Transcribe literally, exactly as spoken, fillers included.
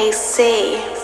I say.